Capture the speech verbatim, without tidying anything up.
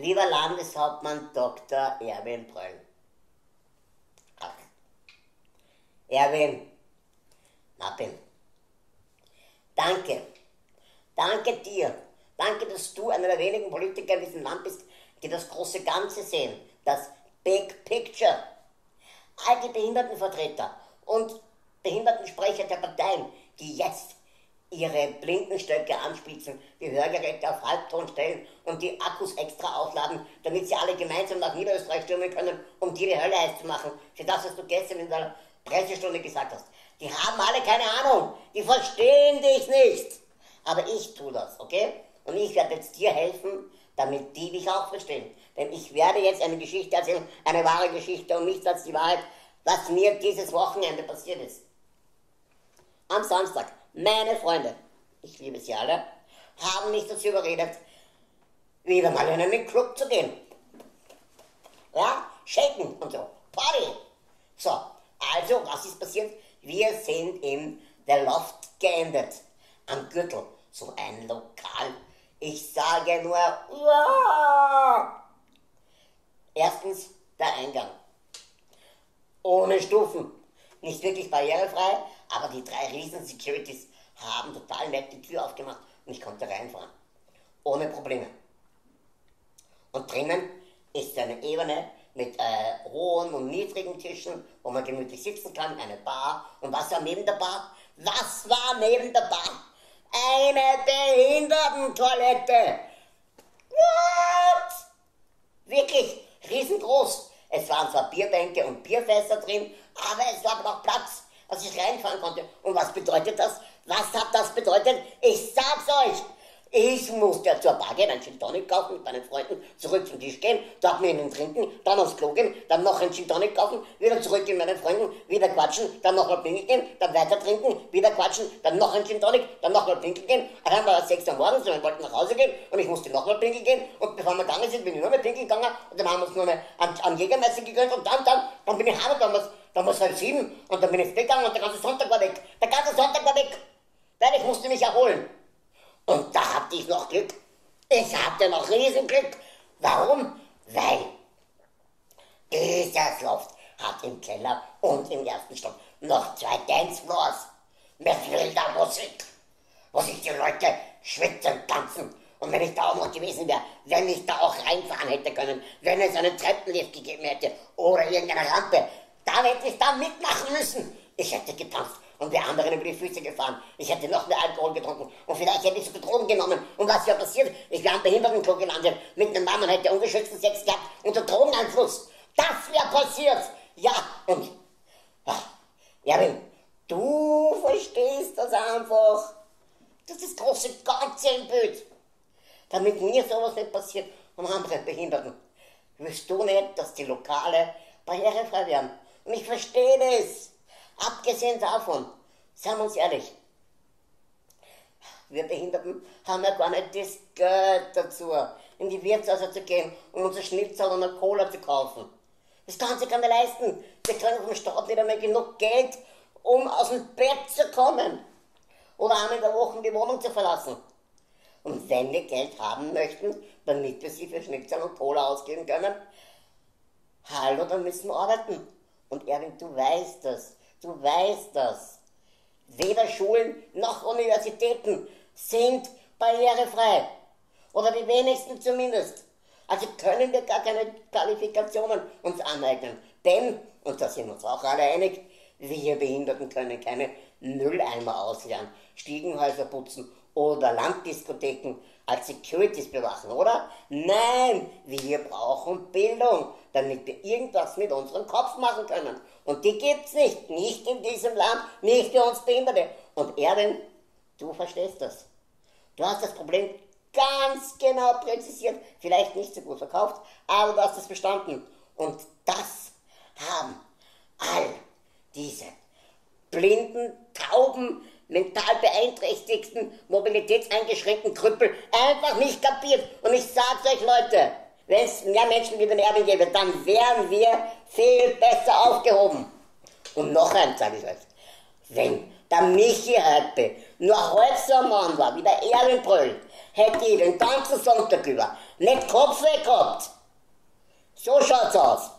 Lieber Landeshauptmann Doktor Erwin Pröll. Ach. Erwin, Mappin, danke, danke dir, danke, dass du einer der wenigen Politiker in diesem Land bist, die das große Ganze sehen, das Big Picture. All die Behindertenvertreter und Behindertensprecher der Parteien, die jetzt ihre Blindenstöcke anspitzen, die Hörgeräte auf Halbton stellen und die Akkus extra aufladen, damit sie alle gemeinsam nach Niederösterreich stürmen können, um dir die Hölle heiß zu machen, für das, was du gestern in der Pressestunde gesagt hast. Die haben alle keine Ahnung, die verstehen dich nicht. Aber ich tue das, okay? Und ich werde jetzt dir helfen, damit die dich auch verstehen. Denn ich werde jetzt eine Geschichte erzählen, eine wahre Geschichte und nichts als die Wahrheit, was mir dieses Wochenende passiert ist. Am Samstag, meine Freunde, ich liebe sie alle, haben mich dazu überredet, wieder mal in einen Club zu gehen. Ja, shaken und so, Party. So, also, was ist passiert? Wir sind in The Loft geendet, am Gürtel, so ein Lokal. Ich sage nur, uah! Erstens, der Eingang. Ohne Stufen. Nicht wirklich barrierefrei, aber die drei riesen Securities haben total nett die Tür aufgemacht und ich konnte reinfahren. Ohne Probleme. Und drinnen ist eine Ebene mit äh, hohen und niedrigen Tischen, wo man gemütlich sitzen kann, eine Bar. Und was war neben der Bar? Was war neben der Bar? Eine Behindertentoilette! What? Wirklich riesengroß. Es waren zwar Bierbänke und Bierfässer drin, aber es war noch Platz, dass ich reinfahren konnte. Und was bedeutet das? Was hat das bedeutet? Ich sag's euch! Ich musste zur Bar gehen, ein Gin Tonic kaufen, mit meinen Freunden zurück zum Tisch gehen, dort mir einen trinken, dann aufs Klo gehen, dann noch ein Gin Tonic kaufen, wieder zurück mit meinen Freunden, wieder quatschen, dann nochmal pinkeln gehen, dann weiter trinken, wieder quatschen, dann noch ein Gin Tonic, dann nochmal pinkeln gehen. Dann war es sechs Uhr morgens und wir wollten nach Hause gehen und ich musste nochmal pinkeln gehen und bevor wir gegangen sind, bin ich nur mehr pinkeln gegangen und dann haben wir uns nur mehr am Jägermeister gegönnt und dann, dann, dann bin ich heim und dann war es, dann war es halb sieben und dann bin ich weggegangen und der ganze Sonntag war weg. Der ganze Sonntag war weg, weil ich musste mich erholen. Und da hatte ich noch Glück. Ich hatte noch Riesenglück. Warum? Weil dieses Loft hat im Keller und im ersten Stock noch zwei Dancefloors mit wilder Musik, wo sich die Leute schwitzend tanzen. Und wenn ich da auch noch gewesen wäre, wenn ich da auch reinfahren hätte können, wenn es einen Treppenlift gegeben hätte oder irgendeine Rampe, da hätte ich da mitmachen müssen. Ich hätte getanzt. Und der anderen über die Füße gefahren. Ich hätte noch mehr Alkohol getrunken. Und vielleicht hätte ich sogar Drogen genommen. Und was wäre passiert? Ich wäre am Behindertenklo gelandet. Mit einem Mann, man hätte ungeschützten Sex gehabt. Unter Drogeneinfluss. Das wäre passiert. Ja, und... Ach, Erwin, du verstehst das einfach. Das ist das große Ganze im Bild. Damit mir sowas nicht passiert und anderen Behinderten. Willst du nicht, dass die Lokale barrierefrei werden? Und ich verstehe das. Abgesehen davon, seien wir uns ehrlich, wir Behinderten haben ja gar nicht das Geld dazu, in die Wirtshäuser zu gehen und unser Schnitzel und eine Cola zu kaufen. Das kann sich gar nicht leisten. Wir können vom Staat nicht einmal genug Geld, um aus dem Bett zu kommen oder einmal in der Woche die Wohnung zu verlassen. Und wenn wir Geld haben möchten, damit wir sie für Schnitzel und Cola ausgeben können, hallo, dann müssen wir arbeiten. Und Erwin, du weißt das. Du weißt das. Weder Schulen noch Universitäten sind barrierefrei. Oder die wenigsten zumindest. Also können wir gar keine Qualifikationen uns aneignen. Denn, und da sind wir uns auch alle einig, wir Behinderten können keine Mülleimer ausleeren, Stiegenhäuser putzen oder Landdiskotheken als Securities bewachen, oder? Nein, wir brauchen Bildung, damit wir irgendwas mit unserem Kopf machen können. Und die gibt's nicht, nicht in diesem Land, nicht für uns Behinderte. Und Erwin, du verstehst das. Du hast das Problem ganz genau präzisiert, vielleicht nicht so gut verkauft, aber du hast es verstanden. Und das haben all diese blinden, tauben, mental beeinträchtigten, mobilitätseingeschränkten Krüppel einfach nicht kapiert. Und ich sag's euch, Leute, wenn es mehr Menschen wie den Erwin gäbe, dann wären wir viel besser aufgehoben. Und noch eins sage ich euch, wenn der Michi heute nur halb so ein Mann war wie der Erwin Pröll, Hätte ich den ganzen Sonntag über nicht Kopf weg gehabt. So schaut's aus.